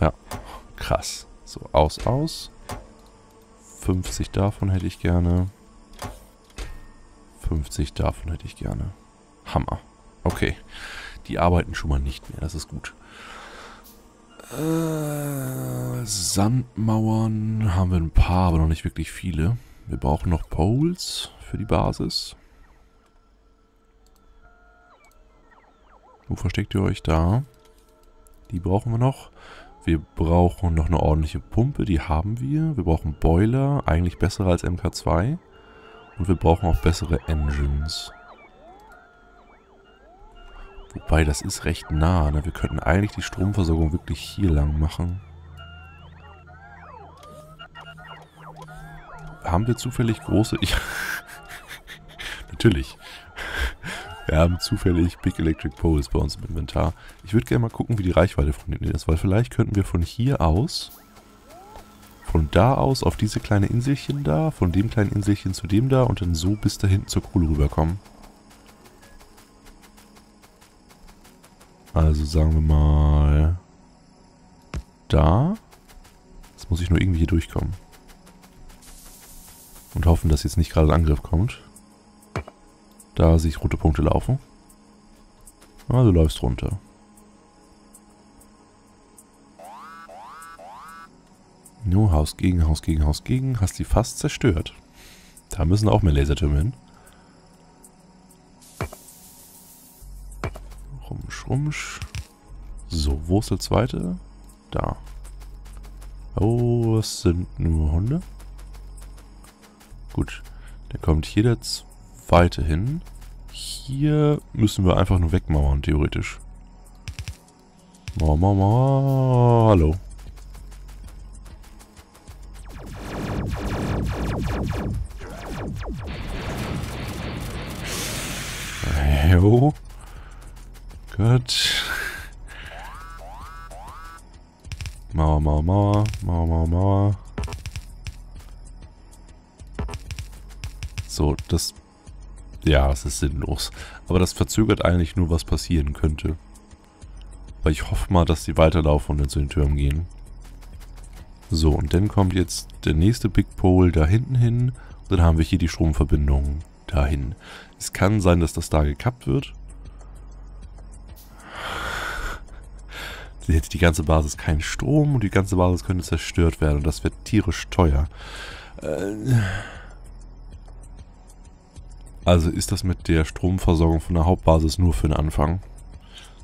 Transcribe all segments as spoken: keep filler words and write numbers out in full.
Ja, krass. So, aus, aus. fünfzig davon hätte ich gerne. fünfzig davon hätte ich gerne. Hammer. Okay. Die arbeiten schon mal nicht mehr. Das ist gut. Äh, Sandmauern haben wir ein paar, aber noch nicht wirklich viele. Wir brauchen noch Poles für die Basis. Wo versteckt ihr euch? Da. Die brauchen wir noch. Wir brauchen noch eine ordentliche Pumpe, die haben wir. Wir brauchen Boiler, eigentlich bessere als M K zwei. Und wir brauchen auch bessere Engines. Wobei, das ist recht nah, ne? Wir könnten eigentlich die Stromversorgung wirklich hier lang machen. Haben wir zufällig große... Ich Natürlich. Wir haben zufällig Big Electric Poles bei uns im Inventar. Ich würde gerne mal gucken, wie die Reichweite von denen ist, weil vielleicht könnten wir von hier aus, von da aus auf diese kleine Inselchen da, von dem kleinen Inselchen zu dem da und dann so bis da hinten zur Kohle rüberkommen. Also sagen wir mal da. Jetzt muss ich nur irgendwie hier durchkommen. Und hoffen, dass jetzt nicht gerade ein Angriff kommt. Da sehe ich rote Punkte laufen. Ah, du läufst runter. Nur Haus gegen, Haus gegen, Haus gegen. Hast die fast zerstört. Da müssen auch mehr Lasertürme hin. Rumsch, rumsch. So, wo ist der zweite? Da. Oh, es sind nur Hunde. Gut, dann kommt hier der zweite. Weiterhin. Hier müssen wir einfach nur wegmauern, theoretisch. Mauer, Mauer, Mauer. Hallo. Jo. Gut. Mauer, Mauer, Mauer. Mauer, Mauer, Mauer. So, das... Ja, es ist sinnlos. Aber das verzögert eigentlich nur, was passieren könnte. Weil ich hoffe mal, dass die weiterlaufen und dann zu den Türmen gehen. So, und dann kommt jetzt der nächste Big Pole da hinten hin. Und dann haben wir hier die Stromverbindung dahin. Es kann sein, dass das da gekappt wird. Dann hätte die ganze Basis keinen Strom und die ganze Basis könnte zerstört werden. Und das wäre tierisch teuer. Äh... Also ist das mit der Stromversorgung von der Hauptbasis nur für den Anfang.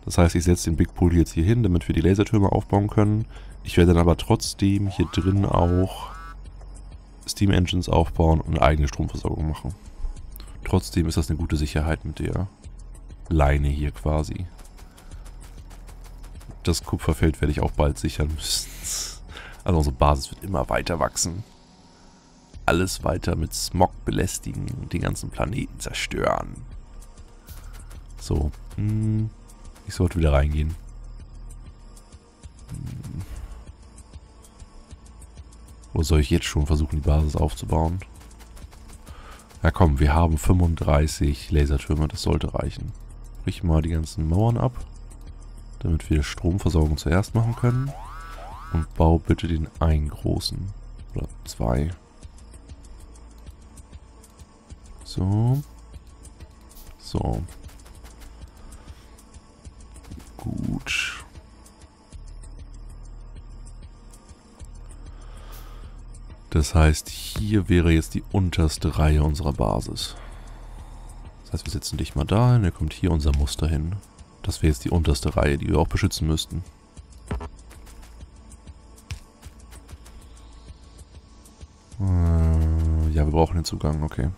Das heißt, ich setze den Big Pole jetzt hier hin, damit wir die Lasertürme aufbauen können. Ich werde dann aber trotzdem hier drin auch Steam Engines aufbauen und eine eigene Stromversorgung machen. Trotzdem ist das eine gute Sicherheit mit der Leine hier quasi. Das Kupferfeld werde ich auch bald sichern müssen. Also unsere Basis wird immer weiter wachsen. Alles weiter mit Smog belästigen und den ganzen Planeten zerstören. So. Mh, ich sollte wieder reingehen. Hm. Oder soll ich jetzt schon versuchen, die Basis aufzubauen? Na komm, wir haben fünfunddreißig Lasertürme, das sollte reichen. Brich mal die ganzen Mauern ab, damit wir Stromversorgung zuerst machen können. Und bau bitte den einen großen. Oder zwei. So. So. Gut. Das heißt, hier wäre jetzt die unterste Reihe unserer Basis. Das heißt, wir setzen dich mal da hin, dann kommt hier unser Muster hin. Das wäre jetzt die unterste Reihe, die wir auch beschützen müssten. Äh, ja, wir brauchen den Zugang, okay.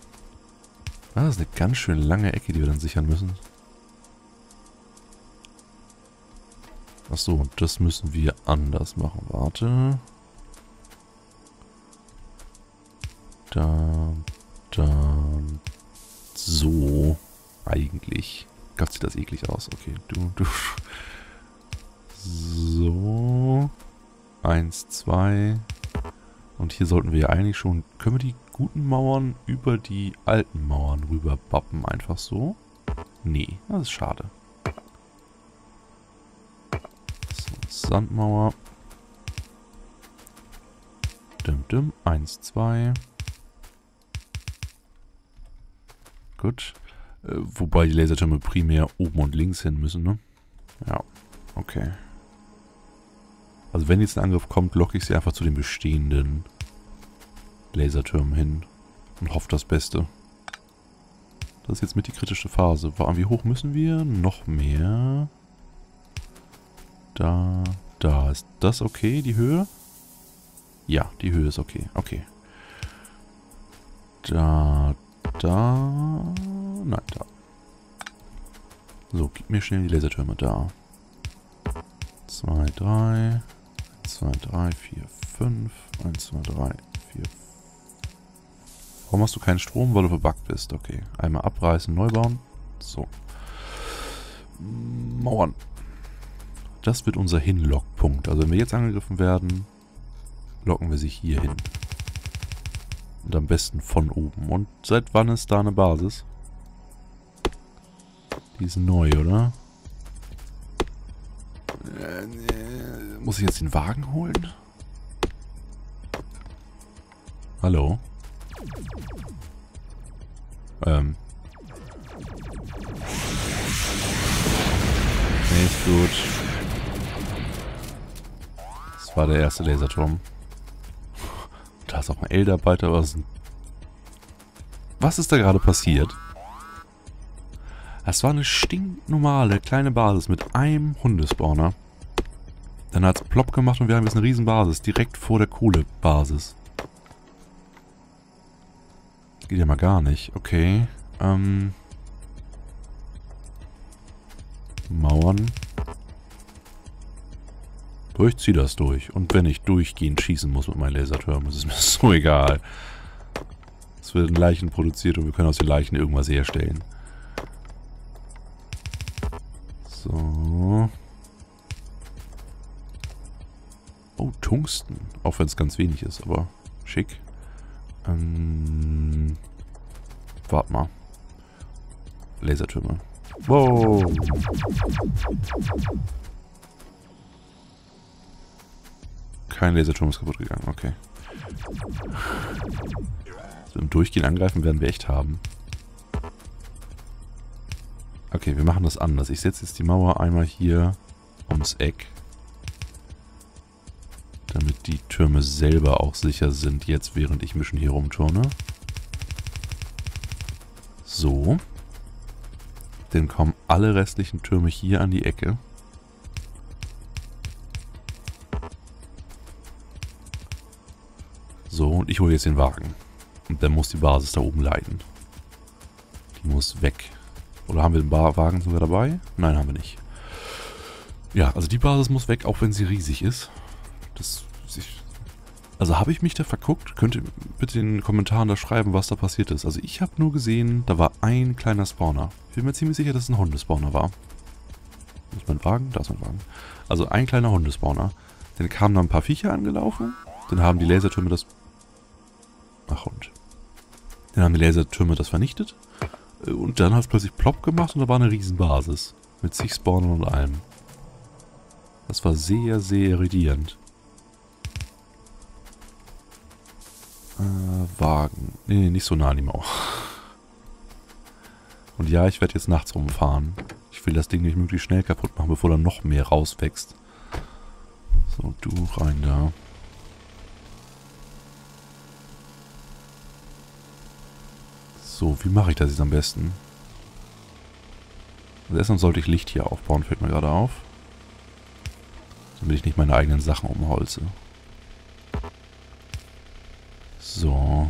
Ah, das ist eine ganz schön lange Ecke, die wir dann sichern müssen. Achso, und das müssen wir anders machen. Warte. Da, da. So. Eigentlich. Gott, sieht das eklig aus. Okay, du, du. So. Eins, zwei. Und hier sollten wir ja eigentlich schon... Können wir die... guten Mauern über die alten Mauern rüber bappen, einfach so? Nee, das ist schade. So, Sandmauer. dum, dum. Eins, zwei. Gut. Äh, wobei die Lasertürme primär oben und links hin müssen, ne? Ja, okay. Also wenn jetzt ein Angriff kommt, locke ich sie einfach zu den bestehenden Lasertürmen hin und hoffe das Beste. Das ist jetzt mit die kritische Phase. Wie hoch müssen wir? Noch mehr. Da, da. Ist das okay, die Höhe? Ja, die Höhe ist okay. Okay. Da, da. Nein, da. So, gib mir schnell die Lasertürme. Da. zwei, drei. eins, zwei, drei, vier, fünf. eins, zwei, drei, vier, fünf. Warum hast du keinen Strom? Weil du verbuggt bist. Okay. Einmal abreißen, neu bauen. So. Mauern. Das wird unser Hinlockpunkt. Also wenn wir jetzt angegriffen werden, locken wir sie hier hin. Und am besten von oben. Und seit wann ist da eine Basis? Die ist neu, oder? Äh, nee. Muss ich jetzt den Wagen holen? Hallo? Ähm. Nee, ist gut. Das war der erste Laserturm. Da ist auch ein Elder dabei, aber was ist denn? Was ist da gerade passiert? Das war eine stinknormale kleine Basis mit einem Hundespawner. Dann hat es plopp gemacht und wir haben jetzt eine Riesenbasis direkt vor der Kohlebasis. Geht ja mal gar nicht. Okay. Ähm. Mauern. Durchzieh das durch. Und wenn ich durchgehend schießen muss mit meinen Lasertürmen, ist es mir so egal. Es werden Leichen produziert und wir können aus den Leichen irgendwas herstellen. So. Oh, Tungsten. Auch wenn es ganz wenig ist, aber schick. Ähm, warte mal. Lasertürme. Wow. Kein Laserturm ist kaputt gegangen, okay. So, im Durchgehen angreifen werden wir echt haben. Okay, wir machen das anders. Ich setze jetzt die Mauer einmal hier ums Eck. Damit die Türme selber auch sicher sind, jetzt während ich mich schon hier rumturne. So. Dann kommen alle restlichen Türme hier an die Ecke. So, und ich hole jetzt den Wagen. Und dann muss die Basis da oben leiden. Die muss weg. Oder haben wir den Wagen sogar dabei? Nein, haben wir nicht. Ja, also die Basis muss weg, auch wenn sie riesig ist. Das, ich, also habe ich mich da verguckt? Könnt ihr bitte in den Kommentaren da schreiben, was da passiert ist. Also ich habe nur gesehen, da war ein kleiner Spawner. Ich bin mir ziemlich sicher, dass es ein Hundespawner war. Wo ist mein Wagen? Da ist mein Wagen. Also ein kleiner Hundespawner. Dann kamen da ein paar Viecher angelaufen. Dann haben die Lasertürme das... Ach und. Dann haben die Lasertürme das vernichtet. Und dann hat es plötzlich plopp gemacht und da war eine Riesenbasis. Mit zig Spawnern und allem. Das war sehr, sehr irritierend. Äh, Wagen. Nee, nee, nicht so nah an die Mauer. Und ja, ich werde jetzt nachts rumfahren. Ich will das Ding nicht möglichst schnell kaputt machen, bevor da noch mehr rauswächst. So, du rein da. So, wie mache ich das jetzt am besten? Also erstmal sollte ich Licht hier aufbauen, fällt mir gerade auf. Damit ich nicht meine eigenen Sachen umholze. So.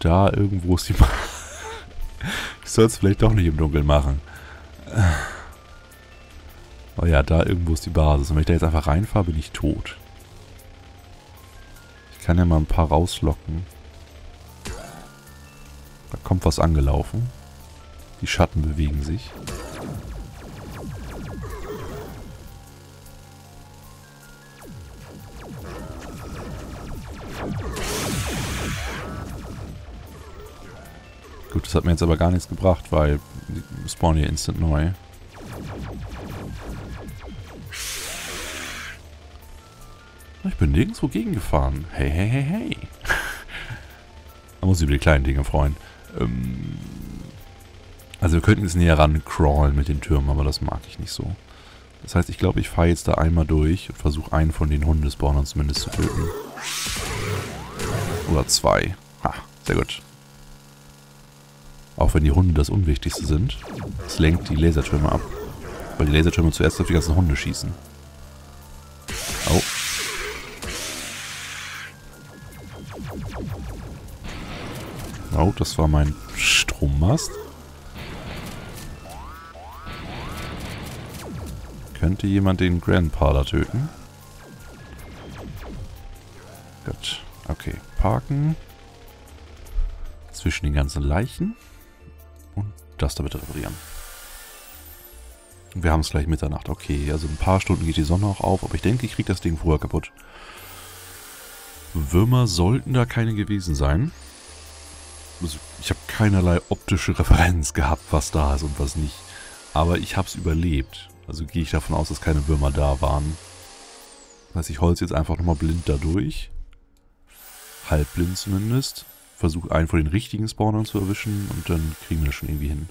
Da irgendwo ist die... Ich soll es vielleicht doch nicht im Dunkeln machen. Oh ja, da irgendwo ist die Basis. Und wenn ich da jetzt einfach reinfahre, bin ich tot. Ich kann ja mal ein paar rauslocken. Da kommt was angelaufen. Die Schatten bewegen sich. Gut, das hat mir jetzt aber gar nichts gebracht, weil die spawnen hier instant neu. Ich bin nirgendwo gegengefahren. Hey, hey, hey, hey. Man muss sich über die kleinen Dinge freuen. Ähm, also wir könnten jetzt näher ran crawlen mit den Türmen, aber das mag ich nicht so. Das heißt, ich glaube, ich fahre jetzt da einmal durch und versuche einen von den Hundespawnern zumindest zu töten. Oder zwei. Ha, sehr gut. Auch wenn die Hunde das Unwichtigste sind. Das lenkt die Lasertürme ab. Weil die Lasertürme zuerst auf die ganzen Hunde schießen. Oh. Oh, das war mein Strommast. Könnte jemand den Grandpa da töten? Gut. Okay. Parken. Zwischen den ganzen Leichen. Und das da bitte reparieren. Wir haben es gleich Mitternacht. Okay, also in ein paar Stunden geht die Sonne auch auf. Aber ich denke, ich kriege das Ding vorher kaputt. Würmer sollten da keine gewesen sein. Ich habe keinerlei optische Referenz gehabt, was da ist und was nicht. Aber ich habe es überlebt. Also gehe ich davon aus, dass keine Würmer da waren. Das heißt, ich holze jetzt einfach nochmal blind da durch. Halbblind zumindest. Versuche einen von den richtigen Spawnern zu erwischen und dann kriegen wir das schon irgendwie hin.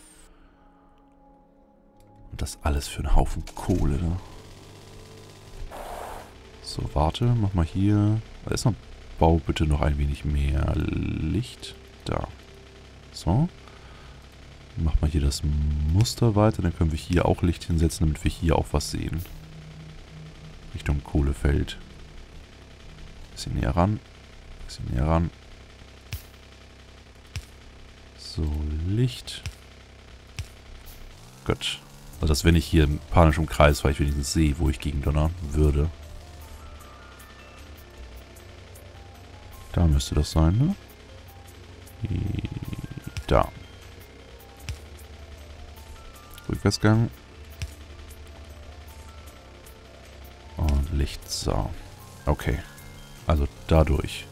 Und das alles für einen Haufen Kohle, ne? So, warte, mach mal hier. Da ist noch. Bau bitte noch ein wenig mehr Licht. Da. So. Mach mal hier das Muster weiter. Dann können wir hier auch Licht hinsetzen, damit wir hier auch was sehen. Richtung Kohlefeld. Bisschen näher ran. Bisschen näher ran. So, Licht. Gut. Also dass, wenn ich hier panisch im Kreis war, ich wenigstens sehe, wo ich gegen donnern würde. Da müsste das sein, ne? Da. Rückwärtsgang. Und Licht. So. Okay. Also dadurch.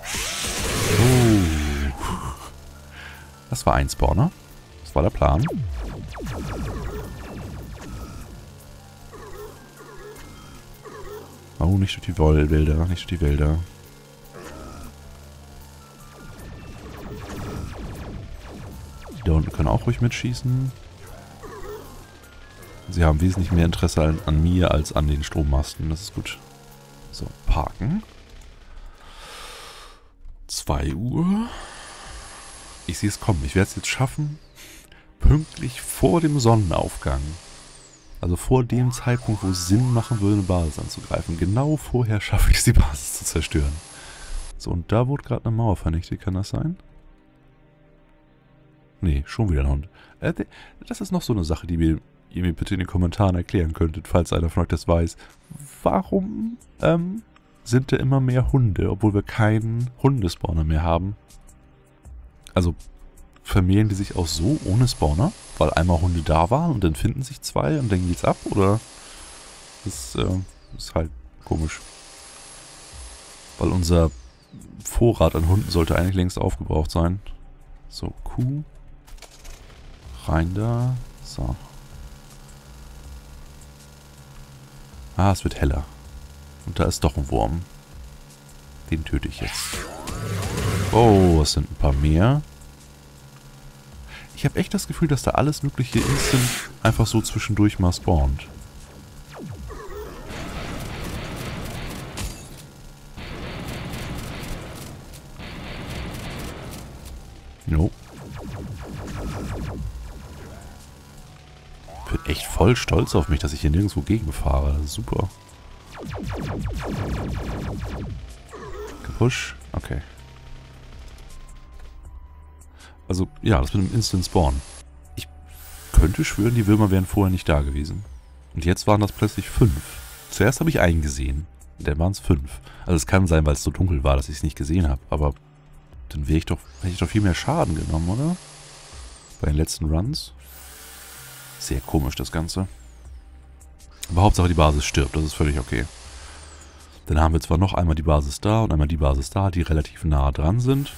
Oh. Das war ein Spawner. Das war der Plan. Oh, nicht durch die Wälder. Nicht durch die Wälder. Die da unten können auch ruhig mitschießen. Sie haben wesentlich mehr Interesse an, an mir als an den Strommasten. Das ist gut. So, parken. zwei Uhr. Ich sehe es kommen. Ich werde es jetzt schaffen. Pünktlich vor dem Sonnenaufgang. Also vor dem Zeitpunkt, wo es Sinn machen würde, eine Basis anzugreifen. Genau vorher schaffe ich es, die Basis zu zerstören. So, und da wurde gerade eine Mauer vernichtet. Kann das sein? Nee, schon wieder ein Hund. Das ist noch so eine Sache, die mir... ihr mir bitte in den Kommentaren erklären könntet, falls einer von euch das weiß. Warum ähm, sind da immer mehr Hunde, obwohl wir keinen Hundespawner mehr haben? Also vermehren die sich auch so ohne Spawner, weil einmal Hunde da waren und dann finden sich zwei und dann geht's ab, oder? Das äh, ist halt komisch. Weil unser Vorrat an Hunden sollte eigentlich längst aufgebraucht sein. So, Kuh. Rein da. So. Ah, es wird heller. Und da ist doch ein Wurm. Den töte ich jetzt. Oh, es sind ein paar mehr. Ich habe echt das Gefühl, dass da alles mögliche instant einfach so zwischendurch mal spawnt. No. Ich bin echt voll stolz auf mich, dass ich hier nirgendwo gegenfahre. Super. Gepush. Okay. Also, ja, das mit dem Instant Spawn. Ich könnte schwören, die Würmer wären vorher nicht da gewesen. Und jetzt waren das plötzlich fünf. Zuerst habe ich einen gesehen. Dann waren es fünf. Also es kann sein, weil es so dunkel war, dass ich es nicht gesehen habe. Aber dann wäre ich doch, hätte ich doch viel mehr Schaden genommen, oder? Bei den letzten Runs. Sehr komisch, das Ganze. Aber Hauptsache, die Basis stirbt. Das ist völlig okay. Dann haben wir zwar noch einmal die Basis da und einmal die Basis da, die relativ nah dran sind.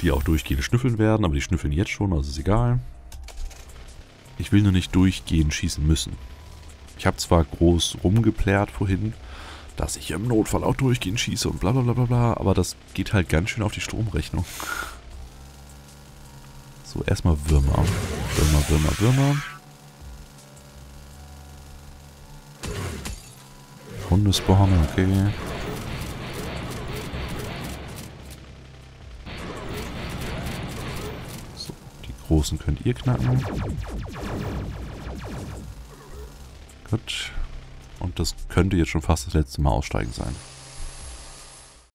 Die auch durchgehend schnüffeln werden, aber die schnüffeln jetzt schon, also ist egal. Ich will nur nicht durchgehend schießen müssen. Ich habe zwar groß rumgeplärt vorhin, dass ich im Notfall auch durchgehend schieße und bla bla bla bla bla. Aber das geht halt ganz schön auf die Stromrechnung. So, erstmal Würmer. Würmer, Würmer, Würmer. Hundesborn, okay. So, die großen könnt ihr knacken. Gut. Und das könnte jetzt schon fast das letzte Mal aussteigen sein.